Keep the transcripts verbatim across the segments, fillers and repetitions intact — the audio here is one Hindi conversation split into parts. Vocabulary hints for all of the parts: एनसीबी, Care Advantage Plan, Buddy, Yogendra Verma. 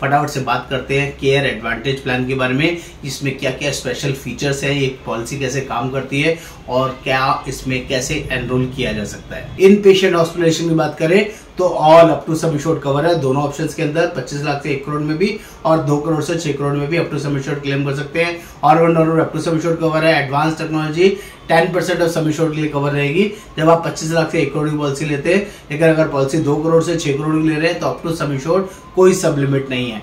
फटाफट से बात करते हैं केयर एडवांटेज प्लान के बारे में। इसमें क्या क्या स्पेशल फीचर्स हैं, ये पॉलिसी कैसे काम करती है और क्या इसमें कैसे एनरोल किया जा सकता है। इन पेशेंट हॉस्पिटलाइजेशन की बात करें तो all up to sum insured cover है दोनों ऑप्शंस के अंदर। पच्चीस लाख से एक करोड़ में भी और दो करोड़ से छह करोड़ में भी up to sum insured claim कर सकते हैं। और one dollar up to sum insured cover है। एडवांस टेक्नोलॉजी दस परसेंट ऑफ सम इंश्योर्ड के लिए कवर रहेगी जब आप पच्चीस लाख से एक करोड़ की पॉलिसी लेते हैं, लेकिन अगर पॉलिसी दो करोड़ से छह करोड़ की ले रहे हैं तो अप टू सम इंश्योर्ड कोई सब लिमिट नहीं है।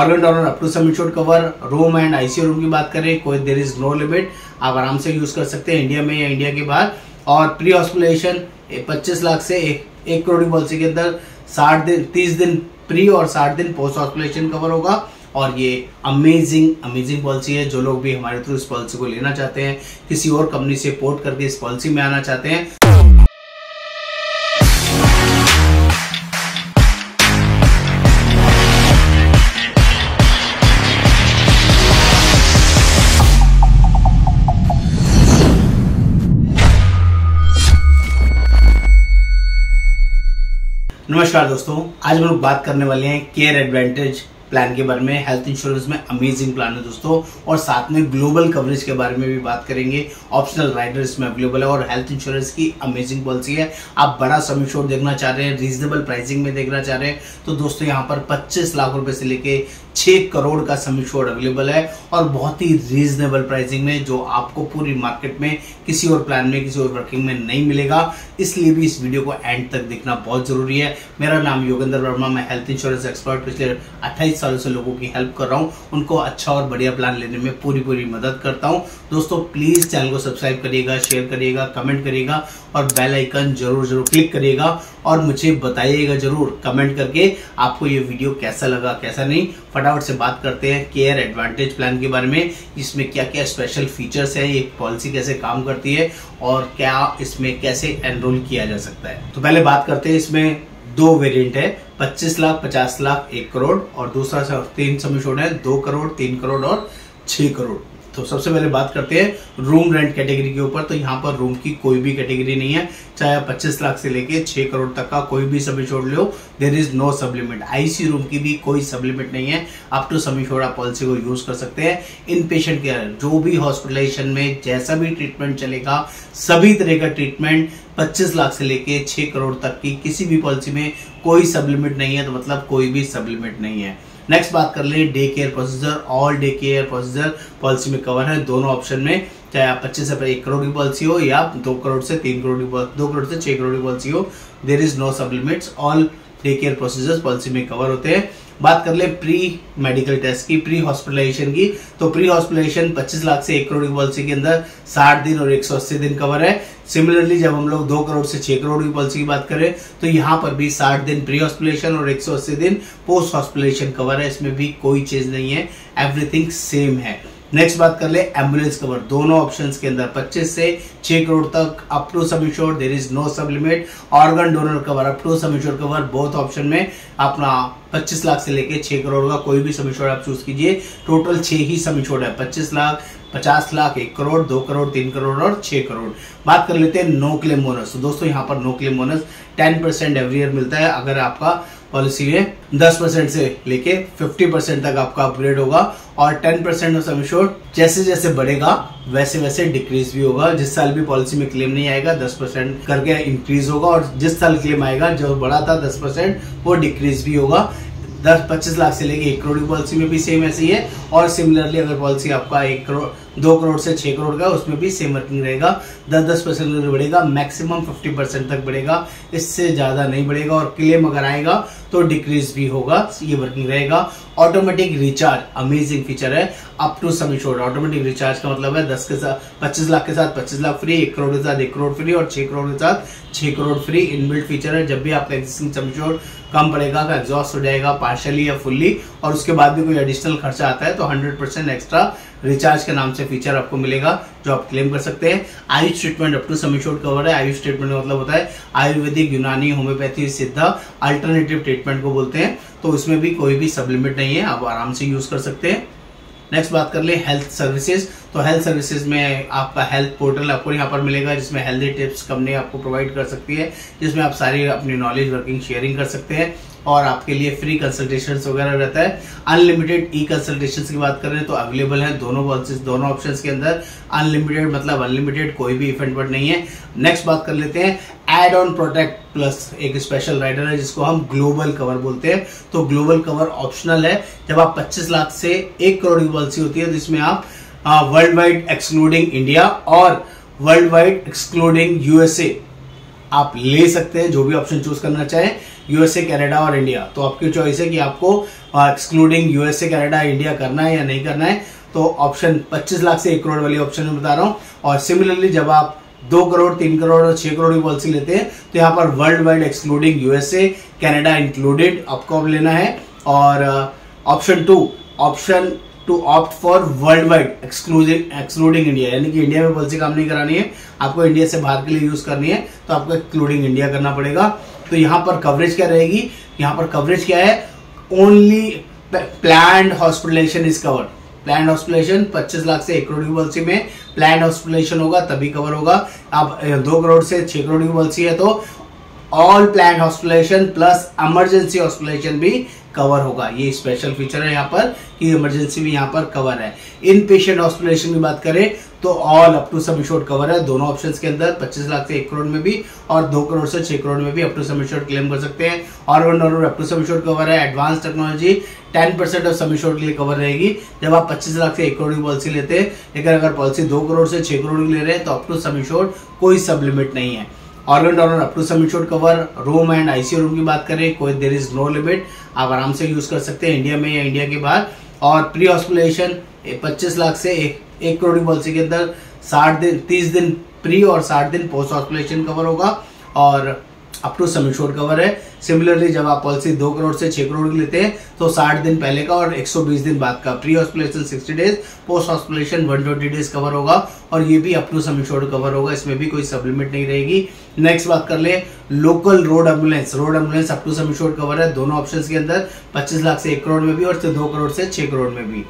Organ donor up to sum insured cover. Room and ICU room की बात करें कोई देयर इज नो लिमिट, आप आराम से यूज कर सकते हैं इंडिया में या इंडिया के बाहर। और प्री हॉस्पिटलाइजेशन पच्चीस लाख से एक, एक करोड़ की पॉलिसी के अंदर साठ दिन तीस दिन प्री और साठ दिन पोस्ट हॉस्पिटलाइजेशन कवर होगा। और ये अमेजिंग अमेजिंग पॉलिसी है। जो लोग भी हमारे थ्रू इस पॉलिसी को लेना चाहते हैं, किसी और कंपनी से पोर्ट करके इस पॉलिसी में आना चाहते हैं, नमस्कार दोस्तों। आज हम लोग बात करने वाले हैं केयर एडवांटेज प्लान के बारे में। हेल्थ इंश्योरेंस में अमेजिंग प्लान है दोस्तों, और साथ में ग्लोबल कवरेज के बारे में भी बात करेंगे। ऑप्शनल राइडर इसमें अवेलेबल है और हेल्थ इंश्योरेंस की अमेजिंग पॉलिसी है। आप बड़ा सम इंश्योर देखना चाह रहे हैं, रीजनेबल प्राइसिंग में देखना चाह रहे हैं तो दोस्तों यहाँ पर पच्चीस लाख रुपए से लेके छह करोड़ का सम इंश्योर अवेलेबल है और बहुत ही रीजनेबल प्राइसिंग में, जो आपको पूरी मार्केट में किसी और प्लान में किसी और वर्किंग में नहीं मिलेगा। इसलिए भी इस वीडियो को एंड तक देखना बहुत जरूरी है। मेरा नाम योगेंद्र वर्मा, मैं हेल्थ इंश्योरेंस एक्सपर्ट पिछले अट्ठाईस सालों से लोगों की हेल्प कर रहा हूं, उनको अच्छा और बढ़िया प्लान लेने में पूरी पूरी मदद करता हूं। दोस्तों प्लीज चैनल को सब्सक्राइब करिएगा, शेयर करिएगा, कमेंट करिएगा और बेल आइकन जरूर जरूर क्लिक करिएगा। और मुझे बताइएगा जरूर कमेंट करके आपको ये वीडियो कैसा लगा कैसा नहीं। फटाफट से बात करते हैं केयर एडवांटेज प्लान के बारे में। इसमें क्या क्या स्पेशल फीचर्स हैं, ये पॉलिसी कैसे काम करती है और क्या इसमें कैसे एनरोल किया जा सकता है। तो पहले बात करते हैं, इसमें दो वेरिएंट है, पच्चीस लाख, पचास लाख, एक करोड़ और दूसरा तीन सम इंश्योर्ड है, दो करोड़, तीन करोड़ और छह करोड़। तो सबसे पहले बात करते हैं रूम रेंट कैटेगरी के ऊपर। तो यहाँ पर रूम की कोई भी कैटेगरी नहीं है, चाहे आप पच्चीस लाख से लेके छह करोड़ तक का कोई भी सब इंश्योर्ड लो, there is no sub limit. IC room की भी कोई सब लिमिट नहीं है, आप तो सब इंश्योर्ड आप पॉलिसी को यूज कर सकते हैं। इन पेशेंट केयर जो भी हॉस्पिटलाइजेशन में जैसा भी ट्रीटमेंट चलेगा, सभी तरह का ट्रीटमेंट पच्चीस लाख से लेके छह करोड़ तक की किसी भी पॉलिसी में कोई सब लिमिट नहीं है, तो मतलब कोई भी सब लिमिट नहीं है। नेक्स्ट बात कर ले day care procedure. All day care procedure policy में कवर है दोनों ऑप्शन में, चाहे आप पच्चीस से एक करोड़ की पॉलिसी हो या दो करोड़ से तीन करोड़ की दो करोड़ से छह करोड़ की पॉलिसी हो, there is no sub limits. All day care procedures policy में कवर होते हैं। बात कर ले प्री मेडिकल टेस्ट की, प्री हॉस्पिटलाइजेशन की। तो प्री हॉस्पिटलाइजेशन पच्चीस लाख से एक करोड़ की पॉलिसी के अंदर साठ दिन और एक सौ अस्सी दिन कवर है। सिमिलरली जब हम लोग दो करोड़ से छह करोड़ की पॉलिसी की बात करें तो यहाँ पर भी साठ दिन प्री हॉस्पिटलाइजेशन और एक सौ अस्सी दिन पोस्ट हॉस्पिटलाइजेशन कवर है। इसमें भी कोई चीज नहीं है, एवरीथिंग सेम है। नेक्स्ट बात कर ले एम्बुलेंस कवर। दोनों ऑप्शंस के अंदर पच्चीस से छह करोड़ तक up to sum insured, there is no sub limit. Organ donor cover up to sum insured cover, both option में अपना पच्चीस लाख से लेके छह करोड़ का कोई भी सब इंश्योर्ड आप चूज कीजिए। टोटल छह ही सब इंश्योर्ड है, पच्चीस लाख, पचास लाख, एक करोड़, दो करोड़, तीन करोड़ और छह करोड़। बात कर लेते हैं नो क्लेम बोनस। तो दोस्तों यहाँ पर नो क्लेम बोनस दस परसेंट एवरी ईयर मिलता है। अगर आपका पॉलिसी में दस परसेंट से लेके पचास परसेंट तक आपका अपग्रेड होगा और दस परसेंट ऑफ सम इंश्योर्ड जैसे जैसे बढ़ेगा वैसे वैसे डिक्रीज भी होगा। जिस साल भी पॉलिसी में क्लेम नहीं आएगा दस परसेंट करके इंक्रीज होगा, और जिस साल क्लेम आएगा जो बड़ा था दस परसेंट वो डिक्रीज भी होगा। दस पच्चीस लाख से लेके एक करोड़ की पॉलिसी में भी सेम ऐसी है। और सिमिलरली अगर पॉलिसी आपका एक करोड़ दो करोड़ से छः करोड़ का उसमें भी सेम वर्किंग रहेगा, दस दस परसेंट बढ़ेगा, मैक्सिमम फिफ्टी परसेंट तक बढ़ेगा, इससे ज़्यादा नहीं बढ़ेगा। और क्लेम अगर आएगा तो डिक्रीज भी होगा, ये वर्किंग रहेगा। ऑटोमेटिक रिचार्ज अमेजिंग फीचर है up to sum insured. Automatic recharge का मतलब है दस के साथ पच्चीस लाख के साथ पच्चीस लाख फ्री, एक करोड़ के साथ एक करोड़ फ्री और छह करोड़ के साथ छह करोड़ फ्री। इनबिल्ट फीचर है, जब भी आपका एक्जिस्टिंग सम इंश्योर्ड कम पड़ेगा तो एग्जॉस्ट हो जाएगा पार्शली या फुल्ली, और उसके बाद भी कोई एडिशनल खर्चा आता है तो हंड्रेड परसेंट एक्स्ट्रा रिचार्ज के नाम से फीचर आपको मिलेगा जो आप क्लेम कर सकते हैं। Ayush treatment up to sum insured cover है। आयुष ट्रीटमेंट का मतलब होता है आयुर्वेदिक, यूनानी, होम्योपैथी, सिद्धा, अल्टरनेटिव ट्रीटमेंट को बोलते हैं। तो इसमें भी कोई भी सब लिमिट नहीं है, आप आराम से यूज कर सकते हैं। नेक्स्ट बात कर ले हेल्थ सर्विसेज। तो हेल्थ सर्विसेज में आपका हेल्थ पोर्टल आपको यहाँ पर मिलेगा, जिसमें हेल्दी टिप्स कंपनी आपको प्रोवाइड कर सकती है, जिसमें आप सारी अपनी नॉलेज वर्किंग शेयरिंग कर सकते हैं। और आपके लिए फ्री कंसल्टेशंस वगैरह रहता है। अनलिमिटेड ई कंसल्टेशंस की बात करें तो अवेलेबल है दोनों दोनों ऑप्शंस के अंदर। अनलिमिटेड मतलब अनलिमिटेड, कोई भी इफ एंड बट नहीं है। नेक्स्ट बात कर लेते हैं एड ऑन प्रोटेक्ट प्लस। एक स्पेशल राइडर है जिसको हम ग्लोबल कवर बोलते हैं। तो ग्लोबल कवर ऑप्शनल है। जब आप पच्चीस लाख से एक करोड़ की पॉलिसी होती है जिसमें आप वर्ल्ड वाइड एक्सक्लूडिंग इंडिया और वर्ल्ड वाइड एक्सक्लूडिंग यूएसए आप ले सकते हैं, जो भी ऑप्शन चूज करना चाहें, यूएसए कनाडा और इंडिया। तो आपकी चॉइस है कि आपको एक्सक्लूडिंग यूएसए कनाडा इंडिया करना है या नहीं करना है। तो ऑप्शन पच्चीस लाख से एक करोड़ वाली ऑप्शन में बता रहा हूँ। और सिमिलरली जब आप दो करोड़ तीन करोड़ और छह करोड़ की पॉलिसी लेते हैं तो यहाँ पर world wide excluding USA Canada included आपको लेना है। और option to option to opt for world wide excluding excluding India, यानी कि इंडिया में पॉलिसी काम नहीं करानी है, आपको इंडिया से बाहर के लिए यूज करनी है तो आपको एक्सक्लूडिंग इंडिया करना पड़ेगा। तो यहाँ पर कवरेज क्या रहेगी, यहाँ पर कवरेज क्या है, only planned hospitalisation is covered. Plan hospitalization पच्चीस लाख से एक करोड़ की पॉलिसी में प्लान हॉस्पिटलाइजेशन होगा तभी कवर होगा। आप दो करोड़ से छह करोड़ की पॉलिसी है तो all plan hospitalisation plus emergency hospitalisation भी कवर होगा। ये स्पेशल फीचर है यहाँ पर कि इमरजेंसी भी यहाँ पर कवर है। इन पेशेंट हॉस्पिटलाइजेशन की बात करें तो all up to sum insured cover है दोनों ऑप्शंस के अंदर। पच्चीस लाख से एक करोड़ में भी और दो करोड़ से छह करोड़ में भी up to sum insured claim कर सकते हैं। Organ donor up to sum insured cover है। Advance technology ten percent of sum insured के लिए कवर रहेगी जब आप पच्चीस लाख से एक करोड़ की पॉलिसी लेते हैं। लेकिन अगर पॉलिसी दो करोड़ से छह करोड़ की ले रहे हैं तो अप टू सम इंश्योर्ड कोई सब लिमिट नहीं है। Organ donor up to sum insured cover. Room and ICU room की बात करें कोई देयर इज नो लिमिट, आप आराम से यूज कर सकते हैं इंडिया में या इंडिया के बाहर। और प्री हॉस्पिटलाइजेशन पच्चीस लाख से एक, एक करोड़ की पॉलिसी के अंदर साठ दिन तीस दिन प्री और साठ दिन पोस्ट हॉस्पिटलाइजेशन कवर होगा और up to sum insured cover है। सिमिलरली जब आप पॉलिसी दो करोड़ से छह करोड़ की लेते हैं तो साठ दिन पहले का और एक सौ बीस दिन बाद का, प्री हॉस्पिटलाइजेशन साठ डेज, पोस्ट हॉस्पिटलाइजेशन एक सौ बीस डेज कवर होगा और ये भी up to sum insured cover होगा, इसमें भी कोई सबलिमिट नहीं रहेगी। नेक्स्ट बात कर ले local road ambulance. Road ambulance up to sum insured cover है दोनों ऑप्शन के अंदर, पच्चीस लाख से एक करोड़ में भी और दो करोड़ से छह करोड़ में भी।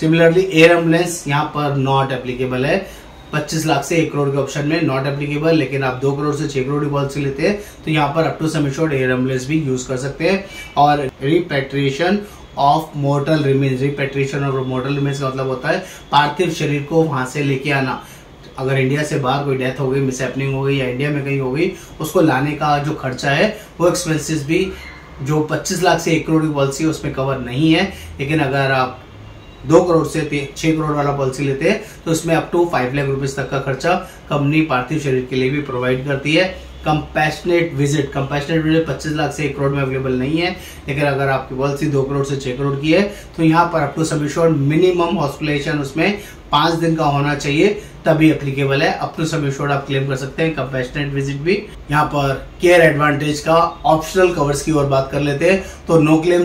सिमिलरली एयर एम्बुलेंस यहाँ पर नॉट एप्लीकेबल है, पच्चीस लाख से एक करोड़ के ऑप्शन में नॉट एप्लीकेबल। लेकिन आप दो करोड़ से छह करोड़ की पॉलिसी लेते हैं तो यहाँ पर up to sum insured air ambulance भी यूज कर सकते हैं। और repatriation of mortal remains, repatriation of mortal remains का मतलब होता है पार्थिव शरीर को वहां से लेके आना। अगर इंडिया से बाहर कोई डेथ हो गई, मिसहैपनिंग हो गई या इंडिया में कहीं हो गई, उसको लाने का जो खर्चा है वो एक्सपेंसिस भी जो पच्चीस लाख से एक करोड़ की पॉलिसी है उसमें कवर नहीं है। लेकिन अगर आप दो करोड़ से छह करोड़ वाला पॉलिसी लेते हैं तो उसमें up to five lakh rupees तक का खर्चा कंपनी पार्थिव शरीर के लिए भी प्रोवाइड करती है। कंपैशनेट विजिट, कंपैशनेट विजिट पच्चीस लाख से एक करोड़ में अवेलेबल नहीं है। लेकिन अगर आपकी पॉलिसी दो करोड़ से छह करोड़ की है तो यहाँ पर up to sum insured minimum hospitalisation उसमें पांच दिन का होना चाहिए तभी एप्लीकेबल है, अप टू सम इंश्योर्ड आप क्लेम कर सकते हैं कंपैशनेट विजिट भी। यहाँ पर केयर एडवांटेज का ऑप्शनल कवर्स की ओर बात कर लेते हैं तो नो क्लेम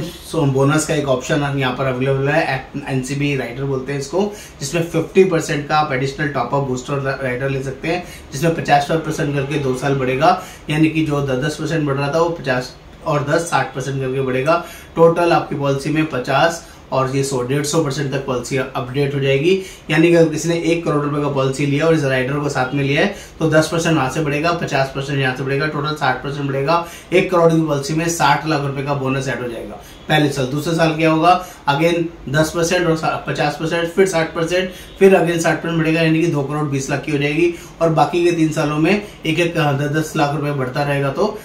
बोनस का एक ऑप्शन यहाँ पर अवेलेबल है, एनसीबी राइडर बोलते हैं इसको, जिसमें पचास परसेंट का आप एडिशनल टॉपअप बूस्टर राइडर ले सकते हैं जिसमें पचास परसेंट करके दो साल बढ़ेगा, यानी कि जो दस परसेंट बढ़ रहा था वो पचास और दस साठ परसेंट करके बढ़ेगा। टोटल आपकी पॉलिसी में पचास और ये सौ डेढ़ सौ परसेंट तक पॉलिसी अपडेट हो जाएगी। यानी कि अगर किसी ने एक करोड़ रुपए का पॉलिसी लिया और इस राइडर को साथ में लिया है तो दस परसेंट वहां से बढ़ेगा, पचास परसेंट यहाँ से बढ़ेगा, टोटल साठ परसेंट बढ़ेगा। एक करोड़ की पॉलिसी में साठ लाख रुपए का बोनस ऐड हो जाएगा पहले साल। दूसरे साल क्या होगा, अगेन दस परसेंट और पचास परसेंट फिर साठ परसेंट फिर अगेन साठ परसेंट बढ़ेगा, यानी कि दो करोड़ बीस लाख की हो जाएगी। और बाकी के तीन सालों में एक एक दस लाख रुपए बढ़ता रहेगा तो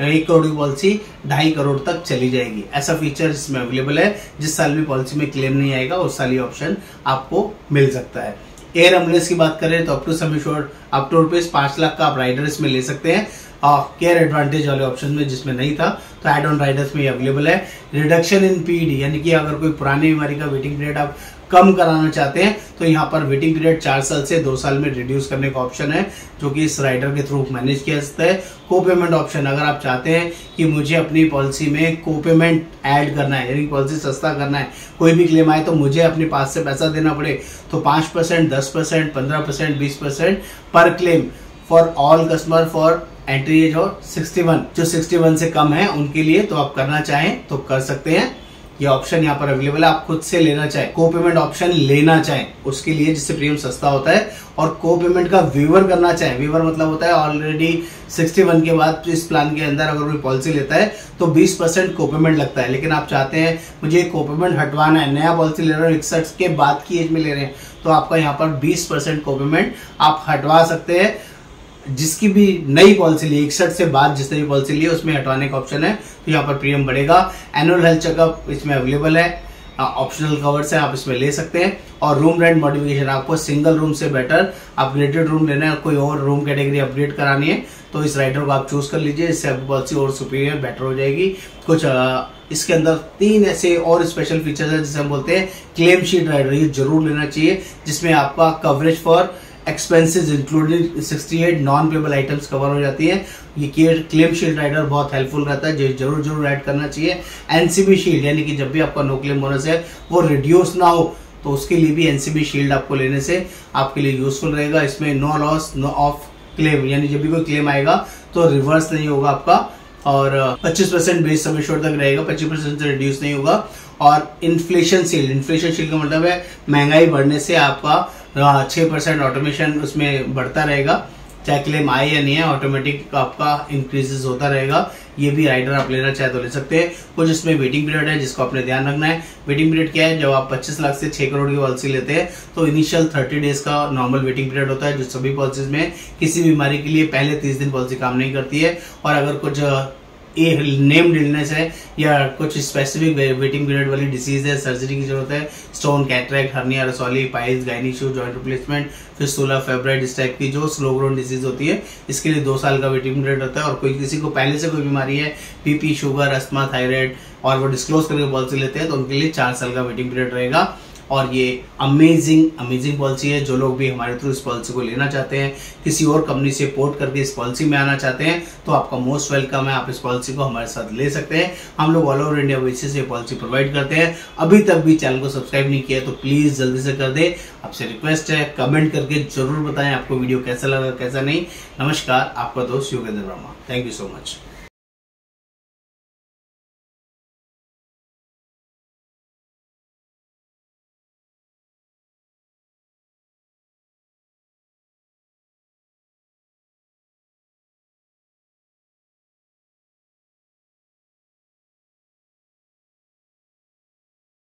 एक करोड़ की पॉलिसी ढाई करोड़ तक चली जाएगी। ऐसा फीचर इसमें अवेलेबल है, जिस साल भी पॉलिसी में क्लेम नहीं आएगा उस साल ये ऑप्शन आपको मिल सकता है। एयर एम्बुलेंस की बात करें तो up to sum insured up to rupees पांच लाख का आप राइडर्स में ले सकते हैं केयर एडवांटेज वाले ऑप्शन में, जिसमें नहीं था तो एड ऑन राइडर्स में अवेलेबल है। रिडक्शन इन पीडी, यानी कि अगर कोई पुरानी बीमारी का वेटिंग पीरियड आप कम कराना चाहते हैं तो यहाँ पर वेटिंग पीरियड चार साल से दो साल में रिड्यूस करने का ऑप्शन है जो कि इस राइडर के थ्रू मैनेज किया जाता है। को पेमेंट ऑप्शन, अगर आप चाहते हैं कि मुझे अपनी पॉलिसी में को पेमेंट ऐड करना है यानी पॉलिसी सस्ता करना है, कोई भी क्लेम आए तो मुझे अपने पास से पैसा देना पड़े तो पाँच परसेंट दस परसेंट पंद्रह परसेंट बीस परसेंट पर claim for all customer for entry age और सिक्सटी वन, जो सिक्सटी वन से कम है उनके लिए तो आप करना चाहें तो कर सकते हैं। ये ऑप्शन यहाँ पर अवेलेबल है। आप खुद से लेना चाहे, को पेमेंट ऑप्शन लेना चाहे उसके लिए, जिससे प्रीमियम सस्ता होता है, और को पेमेंट का व्यूवर करना चाहे, व्यूवर मतलब होता है ऑलरेडी इकसठ के बाद इस प्लान के अंदर अगर कोई पॉलिसी लेता है तो बीस परसेंट को पेमेंट लगता है। लेकिन आप चाहते हैं मुझे को पेमेंट हटवाना है, नया पॉलिसी ले रहे हो, इकसठ के बाद की एज में ले रहे हैं, तो आपका यहाँ पर बीस परसेंट को पेमेंट आप हटवा सकते हैं। जिसकी भी नई पॉलिसी ली, इकसठ से बाद जिसने भी पॉलिसी ली, उसमें हटवाने का ऑप्शन है, तो यहाँ पर प्रीमियम बढ़ेगा। एनुअल हेल्थ चेकअप इसमें अवेलेबल है, ऑप्शनल कवर्स है, आप इसमें ले सकते हैं। और रूम रेंट मॉडिफिकेशन, आपको सिंगल रूम से बेटर अपग्रेडेड रूम लेना है, कोई और रूम कैटेगरी अपग्रेड करानी है, तो इस राइडर को आप चूज कर लीजिए, इससे आपकी पॉलिसी और सुपीरियर बेटर हो जाएगी। कुछ आ, इसके अंदर तीन ऐसे और स्पेशल फीचर्स है जिसे हम बोलते हैं क्लेम शीट राइडर, ये जरूर लेना चाहिए, जिसमें आपका कवरेज फॉर एक्सपेंसेस इंक्लूडेड अड़सठ नॉन पेबल आइटम्स कवर हो जाती है। ये केयर क्लेम शील्ड राइडर बहुत हेल्पफुल रहता है, जो जरूर जरूर ऐड करना चाहिए। एनसीबी शील्ड, यानी कि जब भी आपका नो क्लेम बोनस है वो रिड्यूस ना हो, तो उसके लिए भी एनसीबी शील्ड आपको लेने से आपके लिए यूजफुल रहेगा। इसमें no loss no of claim, यानी जब भी कोई क्लेम आएगा तो रिवर्स नहीं होगा आपका, और पच्चीस परसेंट बेस सम एश्योर्ड तक रहेगा, पच्चीस परसेंट से रिड्यूस नहीं होगा। और इन्फ्लेशन शील्ड, इन्फ्लेशन शील्ड का मतलब है महंगाई बढ़ने से आपका छः परसेंट ऑटोमेशन उसमें बढ़ता रहेगा, चाहे क्लेम आए या नहीं है, ऑटोमेटिक आपका इंक्रीजेस होता रहेगा। ये भी राइडर आप लेना चाहे तो ले सकते हैं। कुछ इसमें वेटिंग पीरियड है जिसको आपने ध्यान रखना है। वेटिंग पीरियड क्या है, जब आप पच्चीस लाख से छह करोड़ की पॉलिसी लेते हैं तो इनिशियल तीस डेज का नॉर्मल वेटिंग पीरियड होता है, जो सभी पॉलिसीज में, किसी बीमारी के लिए पहले तीस दिन पॉलिसी काम नहीं करती है। और अगर कुछ नेम्ड इलनेस है या कुछ स्पेसिफिक वेटिंग पीरियड वाली डिसीज है, सर्जरी की जरूरत है, स्टोन, कैटरेक्ट, हर्निया, रसौली, पाइल्स, गाइनी शू, जॉइंट रिप्लेसमेंट, फिस्टुला, फेब्राइड, इस टाइप की जो स्लो ग्रोन डिसीज होती है, इसके लिए दो साल का वेटिंग पीरियड होता है। और कोई किसी को पहले से कोई बीमारी है, बीपी, शुगर, अस्थमा, थायराइड, और वो डिस्क्लोज करके पॉलिसी लेते हैं तो उनके लिए चार साल का वेटिंग पीरियड रहेगा। और ये अमेजिंग अमेजिंग पॉलिसी है। जो लोग भी हमारे थ्रू इस पॉलिसी को लेना चाहते हैं, किसी और कंपनी से पोर्ट करके इस पॉलिसी में आना चाहते हैं, तो आपका मोस्ट वेलकम है, आप इस पॉलिसी को हमारे साथ ले सकते हैं। हम लोग ऑल ओवर इंडिया बेसिस ये पॉलिसी प्रोवाइड करते हैं। अभी तक भी चैनल को सब्सक्राइब नहीं किया तो प्लीज़ जल्दी से कर दें। आपसे रिक्वेस्ट है, कमेंट करके जरूर बताएं आपको वीडियो कैसा लगा, कैसा नहीं। नमस्कार, आपका दोस्त Yogendra Verma. Thank you so much.